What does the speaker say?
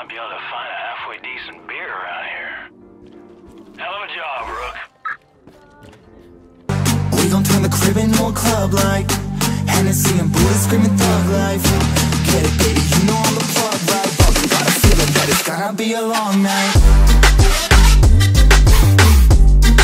might be able to find a halfway decent beer around here. Hell of a job, Rook. We gon' turn the crib into a club like Hennessy and Buddha screaming thug life. Get it, baby, you know I'm the plug, right? But we gotta feel it, but it's gonna be a long night.